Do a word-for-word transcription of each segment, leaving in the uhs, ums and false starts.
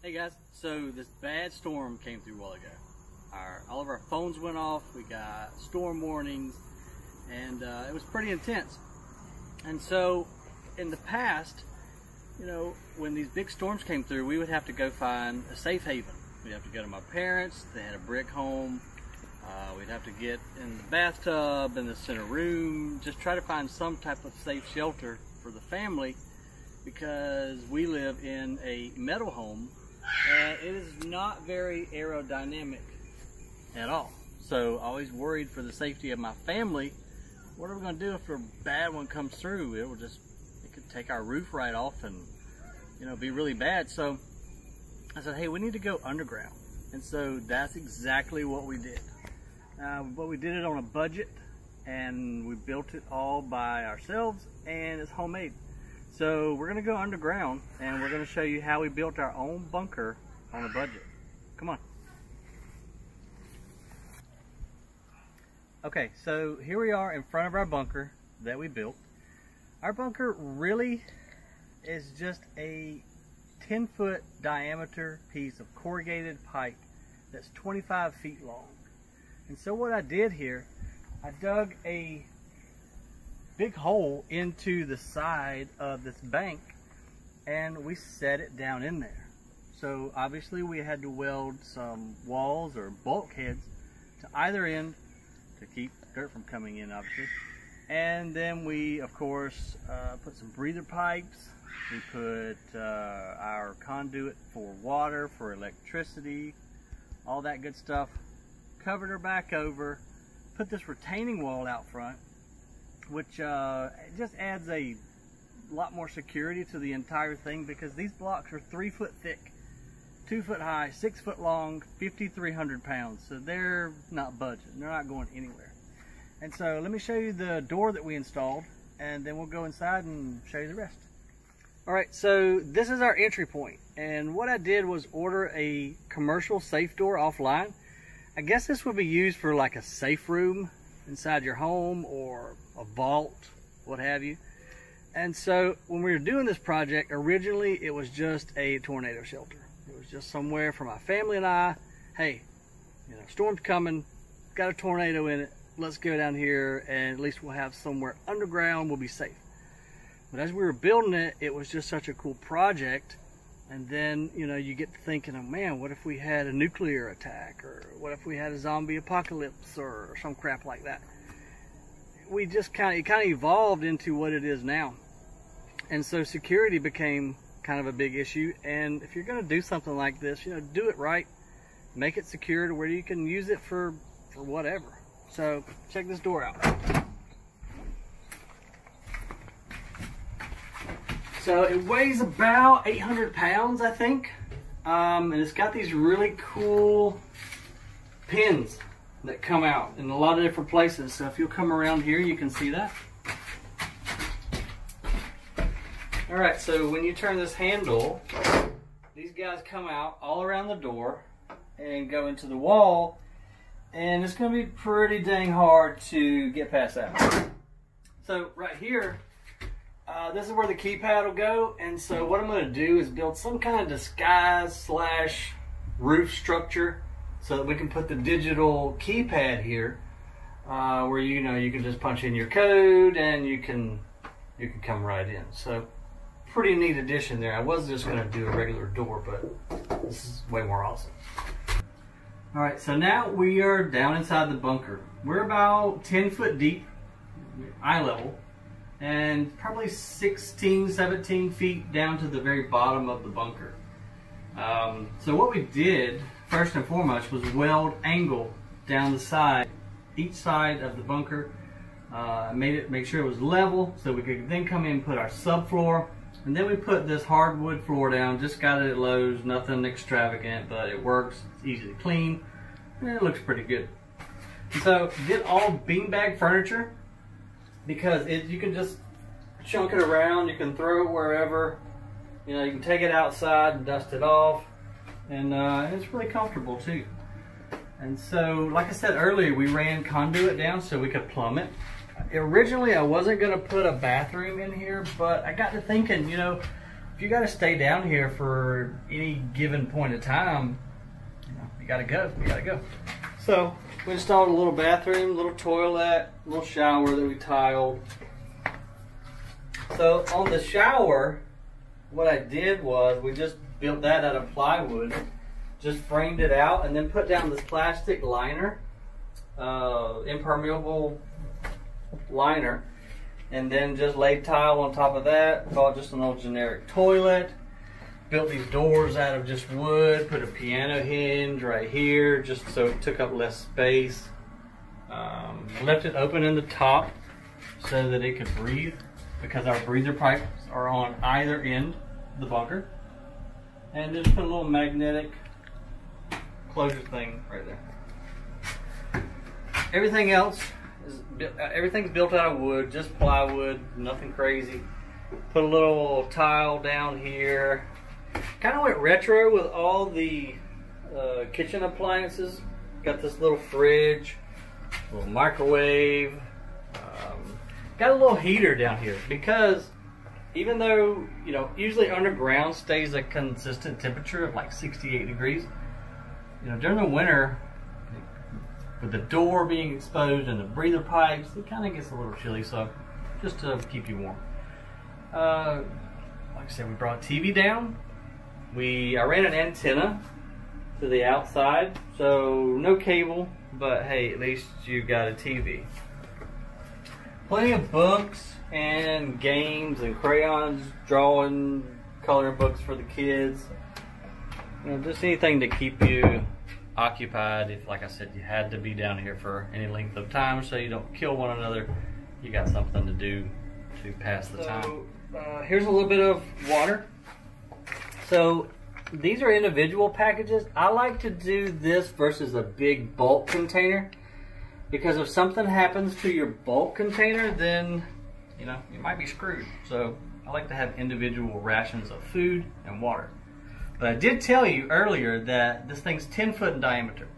Hey guys, so this bad storm came through a while ago. Our, all of our phones went off, we got storm warnings, and uh, it was pretty intense. And so in the past, you know, when these big storms came through, we would have to go find a safe haven. We'd have to go to my parents, they had a brick home, uh, we'd have to get in the bathtub, in the center room, just try to find some type of safe shelter for the family, because we live in a metal home. Uh, it is not very aerodynamic at all. So always worried for the safety of my family. What are we going to do if a bad one comes through? It will just, it could take our roof right off and, you know, be really bad. So I said, hey, we need to go underground. And so that's exactly what we did. Uh, but we did it on a budget, and we built it all by ourselves, and it's homemade. So we're going to go underground, and we're going to show you how we built our own bunker on a budget. Come on. Okay, so here we are in front of our bunker that we built. Our bunker really is just a ten foot diameter piece of corrugated pipe that's twenty-five feet long. And so what I did here, I dug a big hole into the side of this bank, and we set it down in there. So obviously we had to weld some walls or bulkheads to either end to keep dirt from coming in, obviously. And then we, of course, uh, put some breather pipes. We put uh, our conduit for water, for electricity, all that good stuff. Covered her back over, put this retaining wall out front, which uh, just adds a lot more security to the entire thing, because these blocks are three foot thick, two foot high, six foot long, fifty-three hundred pounds. So they're not budgeting, they're not going anywhere. And so let me show you the door that we installed, and then we'll go inside and show you the rest. All right, so this is our entry point. And what I did was order a commercial safe door offline. I guess this would be used for like a safe room inside your home or a vault, what have you. And so when we were doing this project, originally it was just a tornado shelter. It was just somewhere for my family and I, hey, you know, storm's coming, got a tornado in it, let's go down here and at least we'll have somewhere underground, we'll be safe. But as we were building it, it was just such a cool project. And then, you know, you get to thinking, oh man, what if we had a nuclear attack, or what if we had a zombie apocalypse, or some crap like that? We just kind of, it kind of evolved into what it is now. And so security became kind of a big issue. And if you're going to do something like this, you know, do it right, make it secure to where you can use it for, for whatever. So check this door out. So it weighs about eight hundred pounds, I think, um, and it's got these really cool pins that come out in a lot of different places. So if you'll come around here, you can see that. All right, so when you turn this handle, these guys come out all around the door and go into the wall, and it's going to be pretty dang hard to get past that. So right here, Uh, this is where the keypad will go, and so what I'm going to do is build some kind of disguise slash roof structure so that we can put the digital keypad here, uh, where you know you can just punch in your code and you can you can come right in. So pretty neat addition there. I was just going to do a regular door, but this is way more awesome. All right, so now we are down inside the bunker. We're about ten foot deep, eye level, and probably sixteen, seventeen feet down to the very bottom of the bunker. Um, so what we did, first and foremost, was weld angle down the side, each side of the bunker. Uh, made it, make sure it was level, so we could then come in and put our subfloor. And then we put this hardwood floor down, just got it at Lowe's, nothing extravagant, but it works, it's easy to clean, and it looks pretty good. So did all beanbag furniture, because it, you can just chunk it around, you can throw it wherever, you know, you can take it outside and dust it off, and uh, it's really comfortable too. And so, like I said earlier, we ran conduit down so we could plumb it. Originally, I wasn't gonna put a bathroom in here, but I got to thinking, you know, if you got to stay down here for any given point of time, you know, you got to go. You got to go. So we installed a little bathroom, little toilet, little shower that we tiled. So on the shower, what I did was we just built that out of plywood, just framed it out, and then put down this plastic liner, uh, impermeable liner, and then just laid tile on top of that. Called just an old generic toilet. Built these doors out of just wood. Put a piano hinge right here, just so it took up less space. Um, left it open in the top so that it could breathe, because our breather pipes are on either end of the bunker. And just put a little magnetic closure thing right there. Everything else is, everything's built out of wood, just plywood, nothing crazy. Put a little tile down here. Kind of went retro with all the uh, kitchen appliances. Got this little fridge, little microwave. Um, got a little heater down here because even though, you know, usually underground stays a consistent temperature of like sixty-eight degrees, you know, during the winter, with the door being exposed and the breather pipes, it kind of gets a little chilly, so just to keep you warm. Uh, like I said, we brought T V down. We I ran an antenna to the outside, so no cable, but hey, at least you got a T V. Plenty of books and games and crayons, drawing, coloring books for the kids. You know, just anything to keep you occupied. If, like I said, you had to be down here for any length of time so you don't kill one another, you got something to do to pass the so, time. Uh, here's a little bit of water. So these are individual packages. I like to do this versus a big bulk container, because if something happens to your bulk container, then you know, you might be screwed. So I like to have individual rations of food and water. But I did tell you earlier that this thing's ten foot in diameter.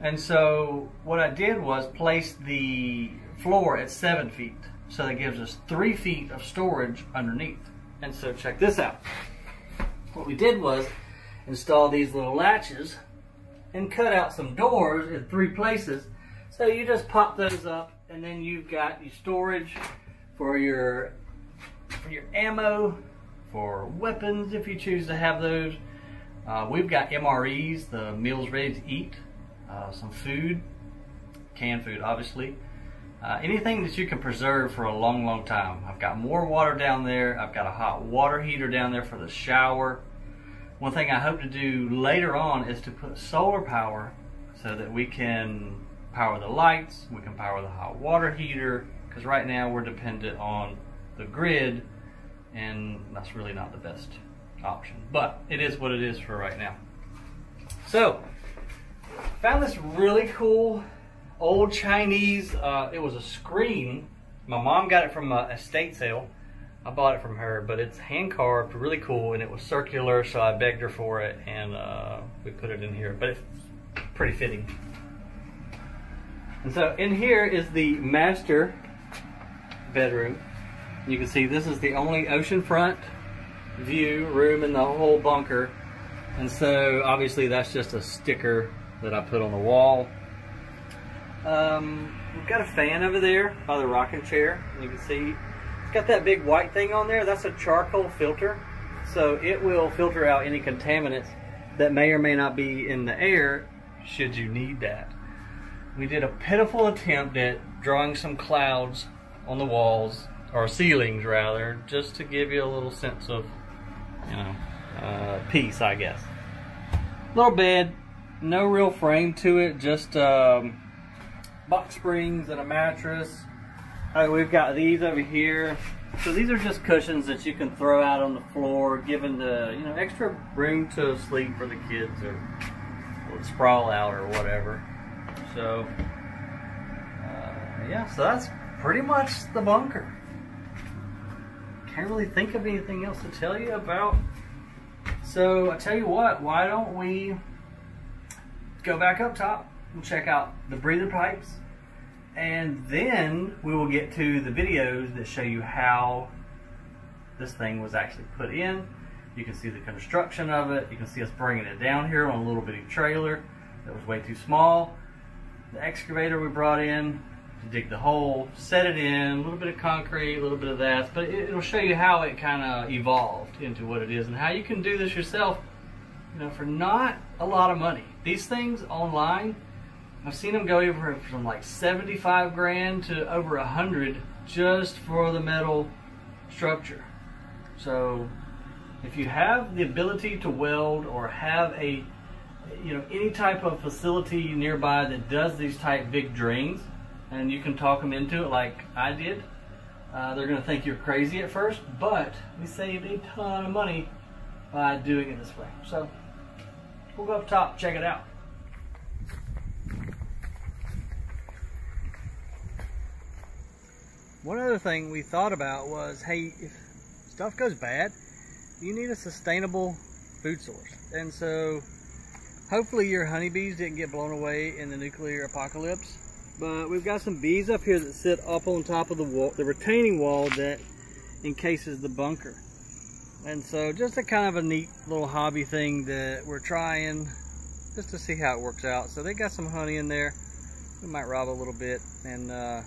And so what I did was place the floor at seven feet. So that gives us three feet of storage underneath. And so check this out. What we did was install these little latches and cut out some doors in three places. So you just pop those up and then you've got your storage for your, for your ammo, for weapons if you choose to have those. Uh, we've got M R Es, the meals ready to eat, uh, some food, canned food obviously. Uh, anything that you can preserve for a long, long time. I've got more water down there. I've got a hot water heater down there for the shower. One thing I hope to do later on is to put solar power so that we can power the lights, we can power the hot water heater, because right now we're dependent on the grid, and that's really not the best option. But it is what it is for right now. So, found this really cool old Chinese, uh, it was a screen. My mom got it from an estate sale. I bought it from her, but it's hand carved, really cool, and it was circular, so I begged her for it, and uh, we put it in here, but it's pretty fitting. And so in here is the master bedroom. You can see this is the only oceanfront view room in the whole bunker. And so obviously that's just a sticker that I put on the wall. Um, we've got a fan over there by the rocking chair. You can see it's got that big white thing on there. That's a charcoal filter. So it will filter out any contaminants that may or may not be in the air should you need that. We did a pitiful attempt at drawing some clouds on the walls, or ceilings rather, just to give you a little sense of, you know, uh, peace, I guess. Little bed, no real frame to it, just um, box springs and a mattress. All right, we've got these over here. So these are just cushions that you can throw out on the floor, giving the, you know, extra room to sleep for the kids or sprawl out or whatever. So, uh, yeah, so that's pretty much the bunker. Can't really think of anything else to tell you about. So, I tell you what, why don't we go back up top and check out the breather pipes, and then we will get to the videos that show you how this thing was actually put in. You can see the construction of it. You can see us bringing it down here on a little bitty trailer that was way too small. The excavator we brought in to dig the hole, set it in, a little bit of concrete, a little bit of that, but it, it'll show you how it kind of evolved into what it is and how you can do this yourself, you know, for not a lot of money. These things online, I've seen them go over from like seventy-five grand to over a hundred just for the metal structure. So if you have the ability to weld or have a, you know, any type of facility nearby that does these type big drains, and you can talk them into it like I did, uh, they're gonna think you're crazy at first, but we saved a ton of money by doing it this way. So we'll go up top, check it out. One other thing we thought about was, hey, if stuff goes bad, you need a sustainable food source. And so hopefully your honeybees didn't get blown away in the nuclear apocalypse. But we've got some bees up here that sit up on top of the wall, the retaining wall that encases the bunker. And so just a kind of a neat little hobby thing that we're trying just to see how it works out. So they got some honey in there. We might rob a little bit and uh,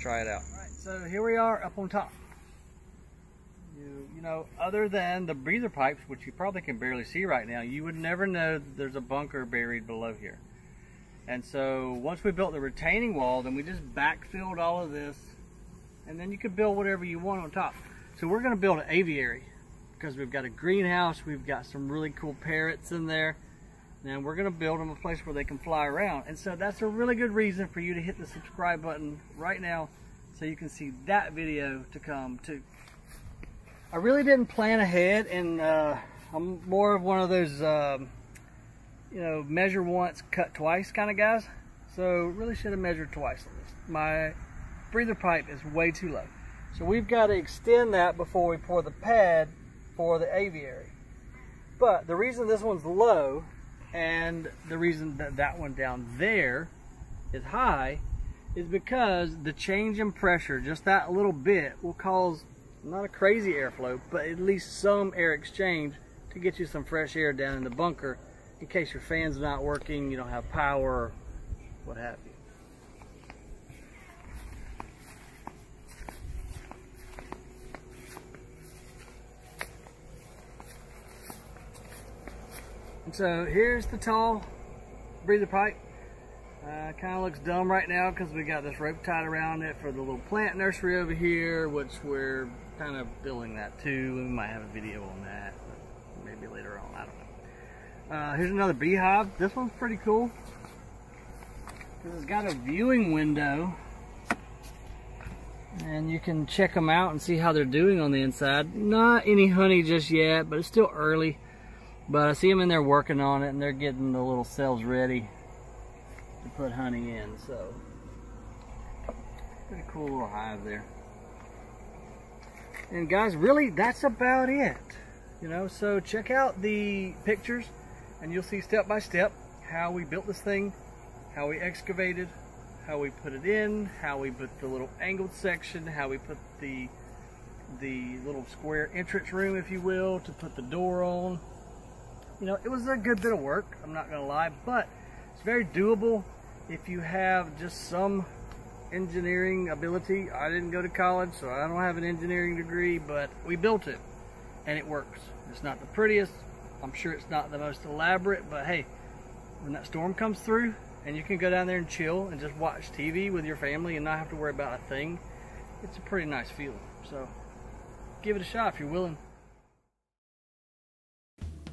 try it out. All right, so here we are up on top. You, you know, other than the breather pipes, which you probably can barely see right now, you would never know that there's a bunker buried below here. And so once we built the retaining wall, then we just backfilled all of this, and then you could build whatever you want on top. So we're gonna build an aviary because we've got a greenhouse, we've got some really cool parrots in there, and we're gonna build them a place where they can fly around. And so that's a really good reason for you to hit the subscribe button right now so you can see that video to come too. I really didn't plan ahead, and uh, I'm more of one of those um, you know, measure once, cut twice kind of guys. So really should have measured twice on this. My breather pipe is way too low. So we've got to extend that before we pour the pad for the aviary. But the reason this one's low and the reason that that one down there is high is because the change in pressure, just that little bit, will cause not a crazy airflow, but at least some air exchange to get you some fresh air down in the bunker. In case your fan's not working, you don't have power, what have you. And so here's the tall breather pipe. Uh, kind of looks dumb right now because we got this rope tied around it for the little plant nursery over here, which we're kind of building that too. We might have a video on that, but maybe later on, I don't know. Uh, here's another beehive. This one's pretty cool because it's got a viewing window and you can check them out and see how they're doing on the inside. Not any honey just yet, but it's still early, but I see them in there working on it and they're getting the little cells ready to put honey in. So pretty cool little hive there. And guys, really that's about it, you know. So check out the pictures and you'll see step by step how we built this thing, how we excavated, how we put it in, how we put the little angled section, how we put the the little square entrance room, if you will, to put the door on. You know, it was a good bit of work, I'm not gonna lie, but it's very doable if you have just some engineering ability. I didn't go to college, so I don't have an engineering degree, but we built it and it works. It's not the prettiest, I'm sure it's not the most elaborate, but hey, when that storm comes through and you can go down there and chill and just watch T V with your family and not have to worry about a thing, it's a pretty nice feeling. So give it a shot if you're willing.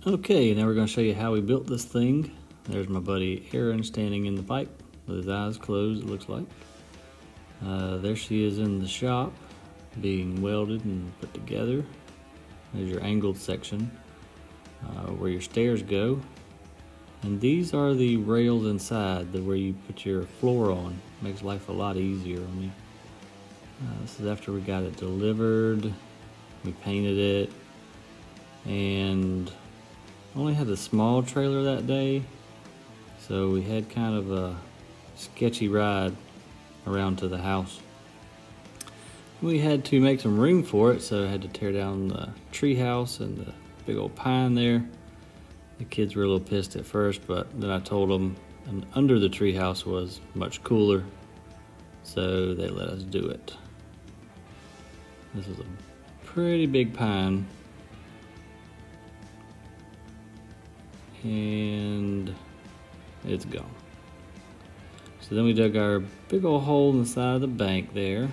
Okay, now we're going to show you how we built this thing. There's my buddy Erin standing in the pipe with his eyes closed, it looks like. Uh, there she is in the shop being welded and put together. There's your angled section. Uh, where your stairs go, and these are the rails inside, the where you put your floor on. Makes life a lot easier on you. Uh, this is after we got it delivered, we painted it, and only had a small trailer that day, so we had kind of a sketchy ride around to the house. We had to make some room for it, so I had to tear down the tree house and the big old pine there. The kids were a little pissed at first, but then I told them an under the tree house was much cooler, so they let us do it. This is a pretty big pine. And it's gone. So then we dug our big old hole in the side of the bank there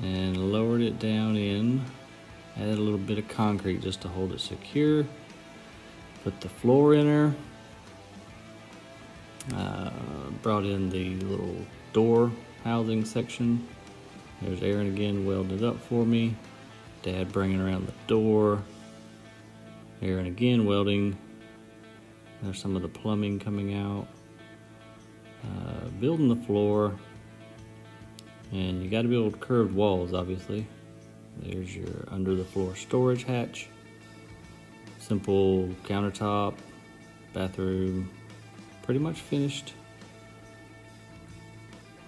and lowered it down in. Added a little bit of concrete just to hold it secure. Put the floor in her. Uh, brought in the little door housing section. There's Aaron again welding it up for me. Dad bringing around the door. Aaron again welding. There's some of the plumbing coming out. Uh, building the floor. And you got to build curved walls, obviously. There's your under the floor storage hatch. Simple countertop, bathroom, pretty much finished.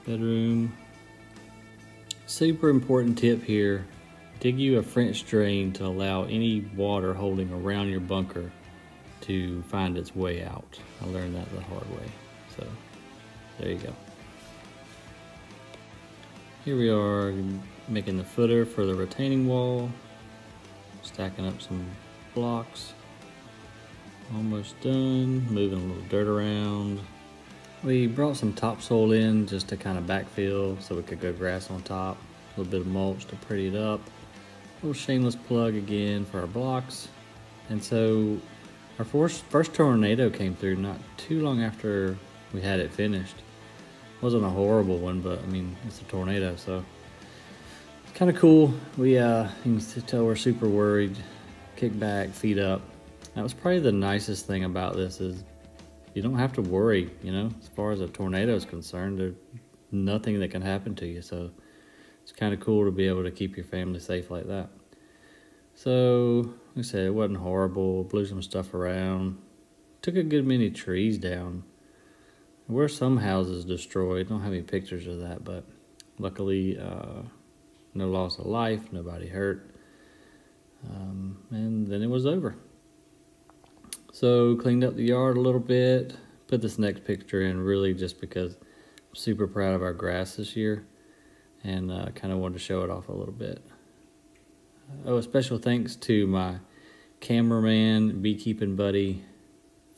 Bedroom. Super important tip here. Dig you a French drain to allow any water holding around your bunker to find its way out. I learned that the hard way. So there you go. Here we are making the footer for the retaining wall, stacking up some blocks. Almost done, moving a little dirt around. We brought some topsoil in just to kind of backfill so we could go grass on top. A little bit of mulch to pretty it up. A little shameless plug again for our blocks. And so our first, first tornado came through not too long after we had it finished. Wasn't a horrible one, but I mean, it's a tornado, so it's kind of cool. We uh you can tell we're super worried. Kick back, feet up. That was probably the nicest thing about this, is you don't have to worry, you know, as far as a tornado is concerned. There's nothing that can happen to you, so it's kind of cool to be able to keep your family safe like that. So like I said, it wasn't horrible. Blew some stuff around, took a good many trees down. There were some houses destroyed. Don't have any pictures of that, but luckily uh, no loss of life, nobody hurt, um, and then it was over. So cleaned up the yard a little bit. Put this next picture in really just because I'm super proud of our grass this year, and uh, kind of wanted to show it off a little bit. Oh, a special thanks to my cameraman, beekeeping buddy,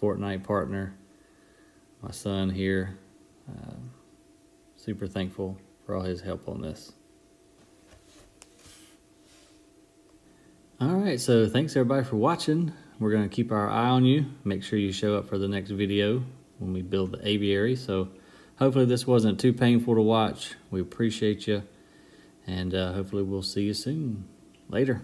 Fortnite partner. My son here, uh, super thankful for all his help on this. All right, so thanks everybody for watching. We're gonna keep our eye on you. Make sure you show up for the next video when we build the aviary. So hopefully this wasn't too painful to watch. We appreciate you, and uh, hopefully we'll see you soon. Later.